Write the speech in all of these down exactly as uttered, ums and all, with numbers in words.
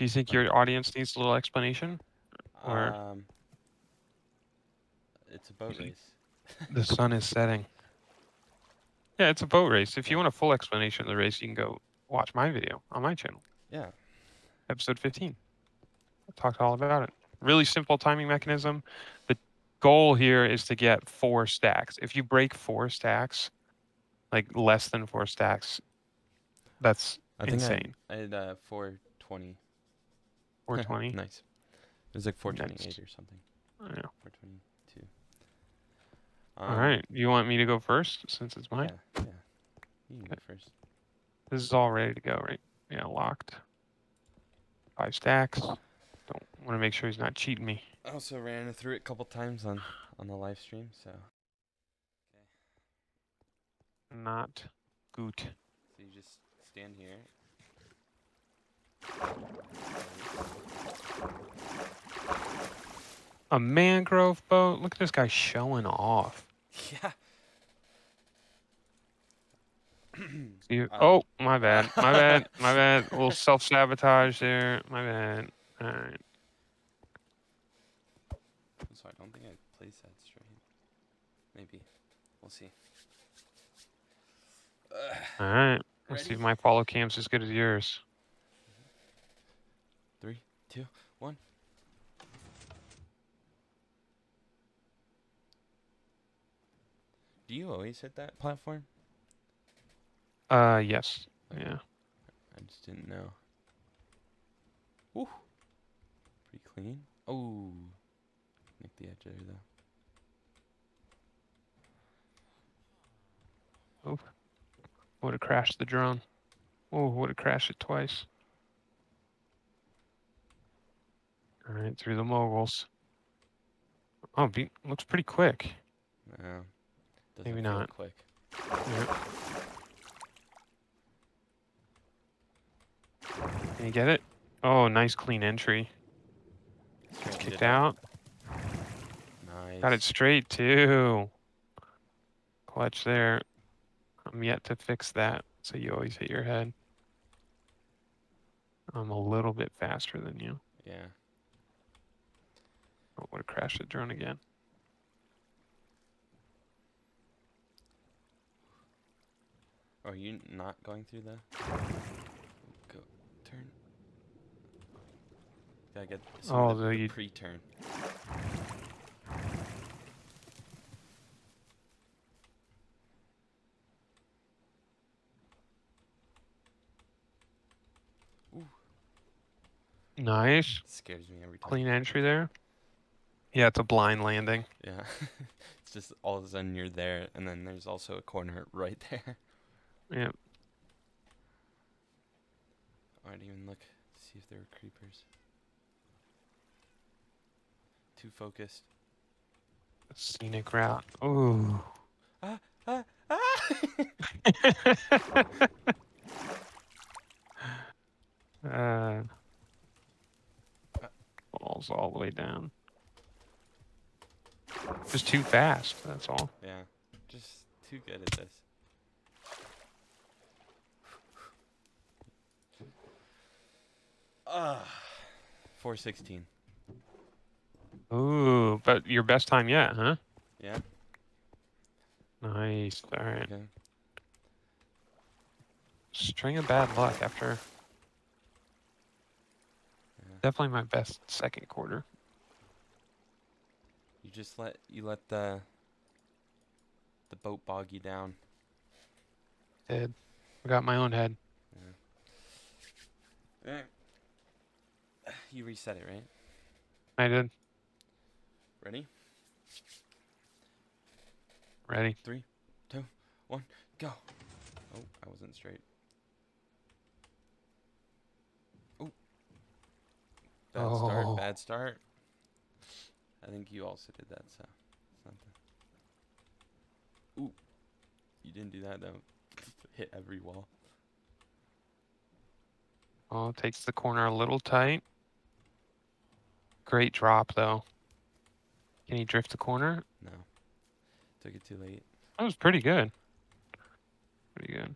Do you think your audience needs a little explanation? Or um, it's a boat race. The sun is setting. Yeah, it's a boat race. If you want a full explanation of the race, you can go watch my video on my channel. Yeah. Episode fifteen. I talked all about it. Really simple timing mechanism. The goal here is to get four stacks. If you break four stacks, like less than four stacks, that's I insane. Think I, I had uh, four twenty. four twenty? Nice. It was like four twenty-eight or something. I don't know. four twenty-two. Um, all right. You want me to go first since it's mine? Yeah. yeah. You can go first. This is all ready to go, right? Yeah, locked. Five stacks. Don't want to make sure he's not cheating me. I also ran through it a couple times on, on the live stream, so. Okay. Not good. So you just stand here. A mangrove boat? Look at this guy showing off. Yeah. You, oh, my bad. My bad. My bad. A little self-sabotage there. My bad. All right. So I don't think I placed that straight. Maybe. We'll see. Ugh. All right. Let's see if my follow cam's as good as yours. Three, two, one. Do you always hit that platform? Uh, yes. Yeah. I just didn't know. Woo. Pretty clean. Oh. Nick the edge there, though. Oh. Would have crashed the drone. Oh, would have crashed it twice. All right, through the moguls. Oh, be looks pretty quick. No. Maybe not. Quick. Yep. Can you get it? Oh, nice clean entry. Got kicked out. Nice. Got it straight too. Clutch there. I'm yet to fix that, so you always hit your head. I'm a little bit faster than you. Yeah. Oh, would have crashed the drone again. Are you not going through the? I get some oh, the, the pre-turn. Nice. It scares me every time. Clean entry there. Yeah, it's a blind landing. Yeah. It's just all of a sudden you're there, and then there's also a corner right there. Yep. I didn't even look to see if there were creepers. Too focused. A scenic route. Ooh. Ah, ah, ah. uh, falls all the way down. Just too fast, that's all. Yeah, just too good at this. Ah, uh, four sixteen. Ooh, but your best time yet, huh? Yeah. Nice. All right. Okay. String of bad luck after. Yeah. Definitely my best second quarter. You just let you let the the boat bog you down. Did. I got my own head. Yeah. Right. You reset it, right? I did. Ready? Ready. Three, two, one, go. Oh, I wasn't straight. Oh. Bad oh. start, bad start. I think you also did that, so. Something. Ooh. You didn't do that, though. Hit every wall. Oh, takes the corner a little tight. Great drop, though. Can he drift the corner? No. Took it too late. That was pretty good. Pretty good.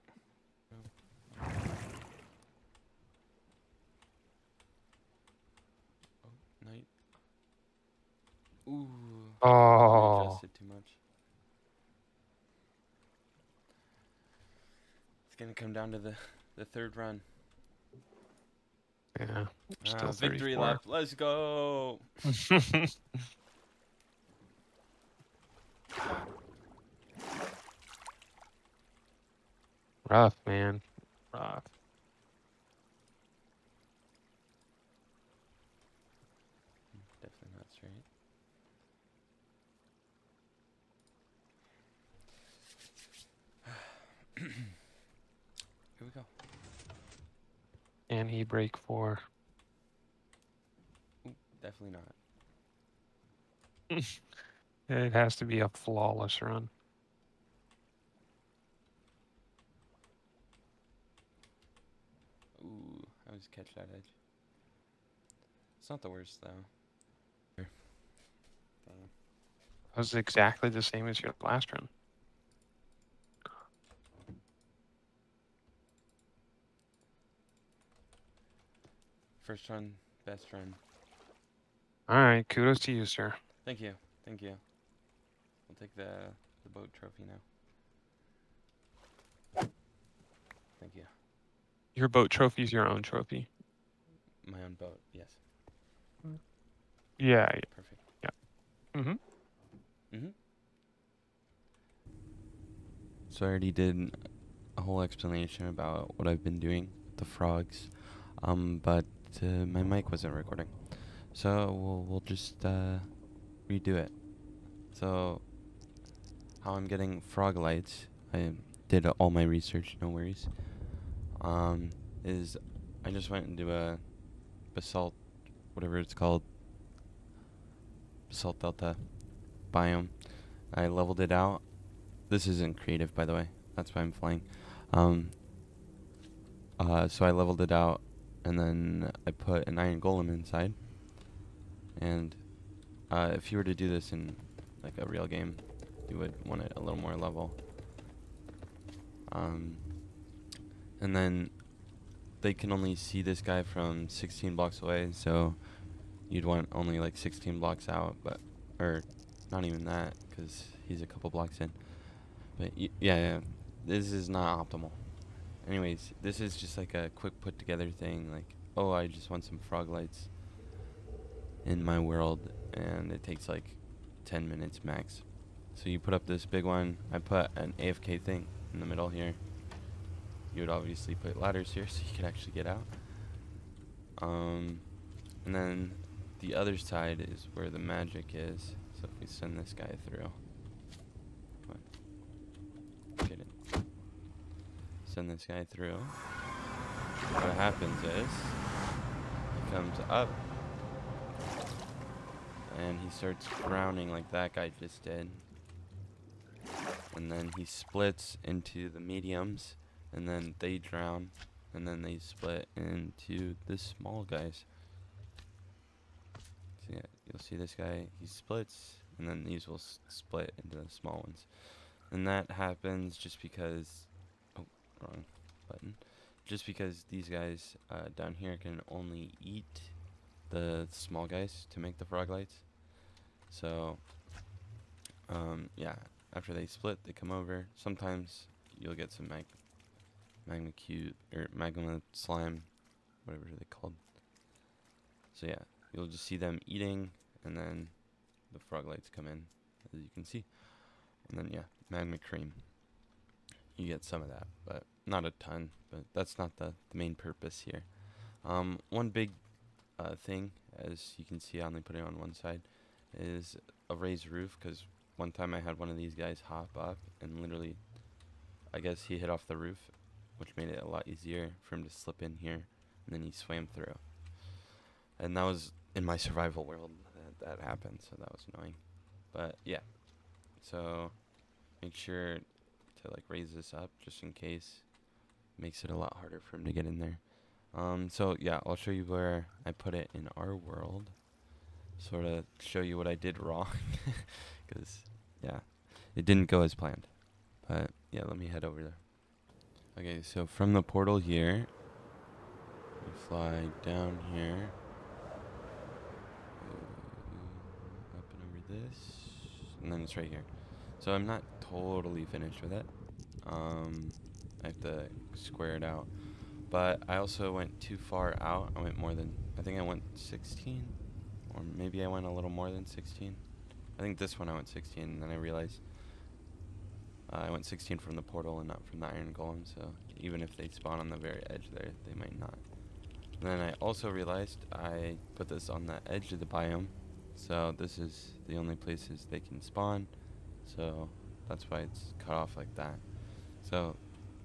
Ooh. Oh. I adjusted too much. It's gonna come down to the the third run. Yeah. Ah, victory lap. Let's go. Rough, man. Rough. Definitely not straight. Here we go. And he break four. Ooh, definitely not. It has to be a flawless run. Ooh, I always catch that edge. It's not the worst, though. It was exactly the same as your last run. First run, best run. All right, kudos to you, sir. Thank you, thank you. I'll take the, the boat trophy now. Thank you. Your boat trophy is your own trophy. My own boat, yes. Yeah. Perfect. Yeah. Mhm. Mhm. So I already did a whole explanation about what I've been doing with the frogs, um, but uh, my mic wasn't recording, so we'll we'll just uh, redo it. So how I'm getting frog lights, I did all my research, no worries. Um, is I just went into a basalt, whatever it's called, basalt delta biome. I leveled it out. This isn't creative, by the way. That's why I'm flying. Um, uh, so I leveled it out, and then I put an iron golem inside. And uh, if you were to do this in like a real game, you would want it a little more level. Um... And then they can only see this guy from sixteen blocks away, so you'd want only like sixteen blocks out, but or not even that, because he's a couple blocks in. But y yeah, yeah, this is not optimal. Anyways, this is just like a quick put together thing. Like, oh, I just want some frog lights in my world, and it takes like ten minutes max. So you put up this big one. I put an A F K thing in the middle here. You would obviously put ladders here so you could actually get out. Um, and then the other side is where the magic is. So if we send this guy through. Come on. Get it. Send this guy through. What happens is he comes up and he starts drowning like that guy just did. And then he splits into the mediums. And then they drown, and then they split into the small guys. So yeah, you'll see this guy, he splits, and then these will s split into the small ones. And that happens just because, oh, wrong button. Just because these guys uh, down here can only eat the small guys to make the frog lights. So, um, yeah, after they split, they come over. Sometimes you'll get some mag Magma cube or magma slime, whatever they're called. So yeah, you'll just see them eating, and then the frog lights come in, as you can see. And then yeah, magma cream. You get some of that, but not a ton. But that's not the, the main purpose here. Um, one big uh, thing, as you can see, I only put it on one side, is a raised roof. Because one time I had one of these guys hop up, and literally, I guess he hit off the roof, which made it a lot easier for him to slip in here, and then he swam through. And that was in my survival world that, that happened, so that was annoying. But yeah, so make sure to like raise this up just in case. Makes it a lot harder for him to get in there. Um, so yeah, I'll show you where I put it in our world. Sort of show you what I did wrong, because yeah, it didn't go as planned. But yeah, let me head over there. Okay, so from the portal here, we fly down here, up and over this, and then it's right here. So I'm not totally finished with it. Um, I have to square it out. But I also went too far out. I went more than, I think I went sixteen, or maybe I went a little more than sixteen. I think this one I went sixteen, and then I realized uh, I went sixteen from the portal and not from the iron golem, so even if they spawn on the very edge there, they might not. And then I also realized I put this on the edge of the biome, so this is the only places they can spawn, so that's why it's cut off like that. So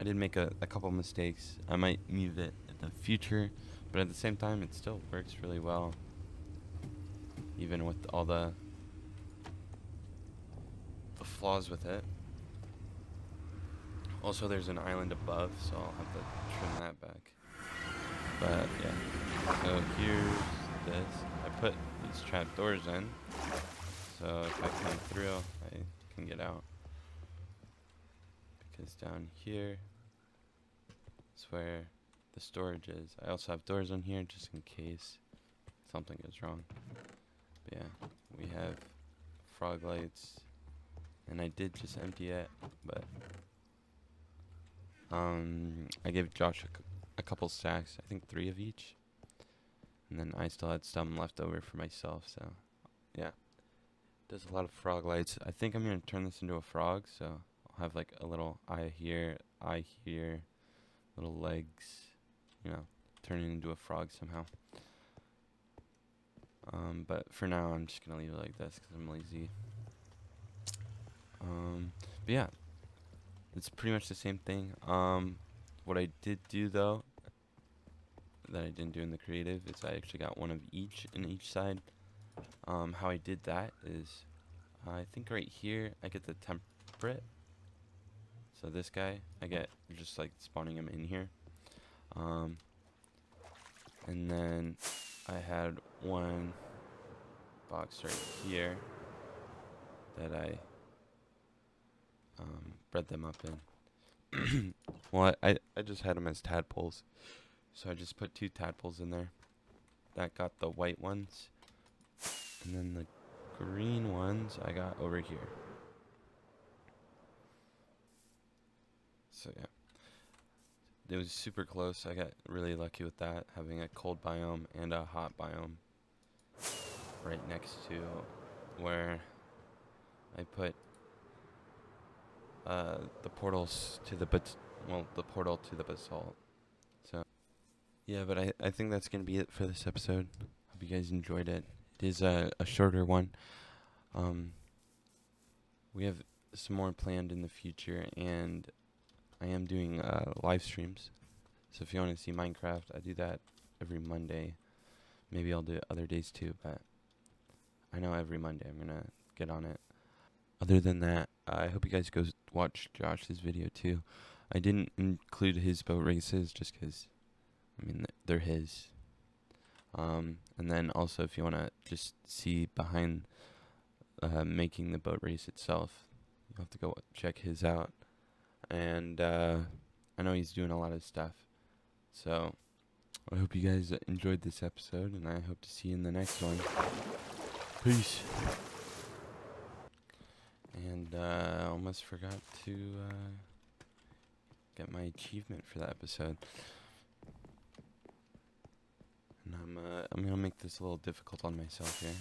I did make a, a couple mistakes. I might move it in the future, but at the same time it still works really well, even with all the flaws with it. Also, there's an island above, so I'll have to trim that back. But yeah, so here's this. I put these trap doors in, so if I come through, I can get out. Because down here is where the storage is. I also have doors on here just in case something goes wrong. But yeah, we have frog lights. And I did just empty it, but um, I gave Josh a, a couple stacks, I think three of each. And then I still had some left over for myself, so yeah. There's a lot of frog lights. I think I'm going to turn this into a frog, so I'll have like a little eye here, eye here, little legs, you know, turn it into a frog somehow. Um, but for now, I'm just going to leave it like this because I'm lazy. Um, but yeah, it's pretty much the same thing. Um, what I did do though, that I didn't do in the creative, is I actually got one of each in each side. Um, how I did that is, uh, I think right here, I get the temperate. So this guy, I get just like spawning him in here. Um, and then I had one box right here that I Um, bred them up in. Well, I, I just had them as tadpoles, so I just put two tadpoles in there. That got the white ones, and then the green ones I got over here. So yeah, it was super close. I got really lucky with that, having a cold biome and a hot biome right next to where I put Uh, the portals to the bas well, the portal to the basalt. So, yeah, but I, I think that's gonna be it for this episode. Hope you guys enjoyed it. It is a, a shorter one. Um, we have some more planned in the future, and I am doing uh, live streams. So if you want to see Minecraft, I do that every Monday. Maybe I'll do it other days too, but I know every Monday I'm gonna get on it. Other than that, I hope you guys go watch Josh's video too. I didn't include his boat races just because, I mean, they're his. Um, and then also, if you want to just see behind uh, making the boat race itself, you'll have to go check his out. And uh, I know he's doing a lot of stuff. So I hope you guys enjoyed this episode, and I hope to see you in the next one. Peace. And I uh, almost forgot to uh, get my achievement for that episode. And I'm, uh, I'm going to make this a little difficult on myself here.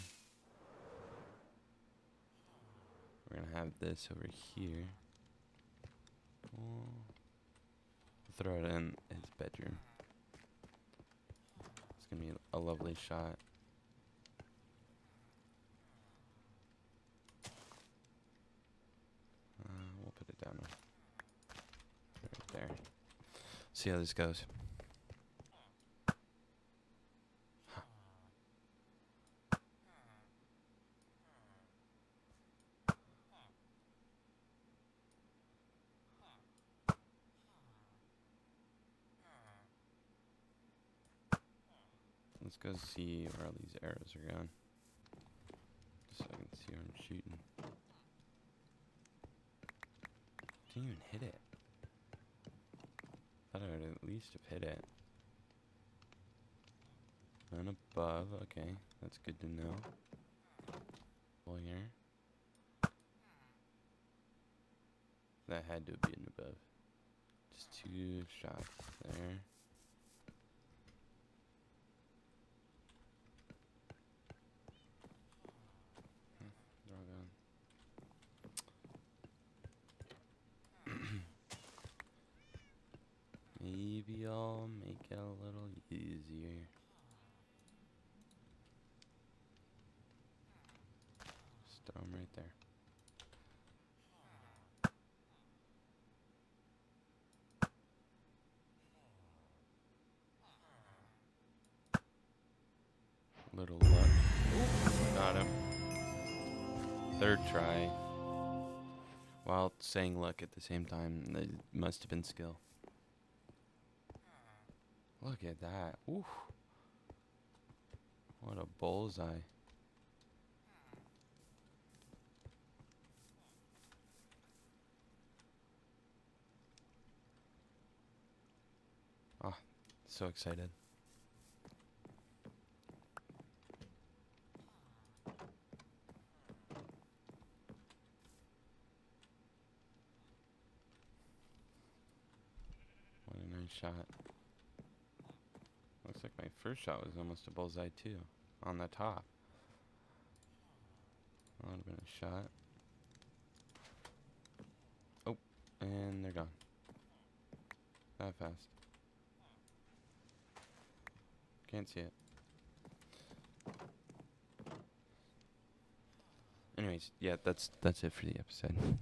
We're going to have this over here. We'll throw it in his bedroom. It's going to be a lovely shot. See how this goes. Huh. Let's go see where all these arrows are going, so I can see where I'm shooting. Didn't even hit it. I would at least have hit it. None above, okay, that's good to know. Pull here. That had to have been above. Just two shots there. They're all gone. Maybe I'll make it a little easier. Just throw them right there. Little luck. Got him. Third try. While saying luck at the same time, it must have been skill. Look at that. Oof. What a bullseye. Ah, so excited. What a nice shot. Looks like my first shot was almost a bullseye too, on the top. That would have been a shot. Oh, and they're gone. That fast. Can't see it. Anyways, yeah, that's that's it for the episode.